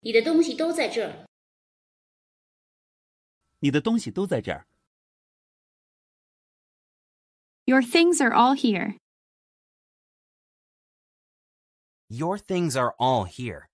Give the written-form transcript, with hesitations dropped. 你的东西都在这儿。你的东西都在这儿。Your things are all here. Your things are all here.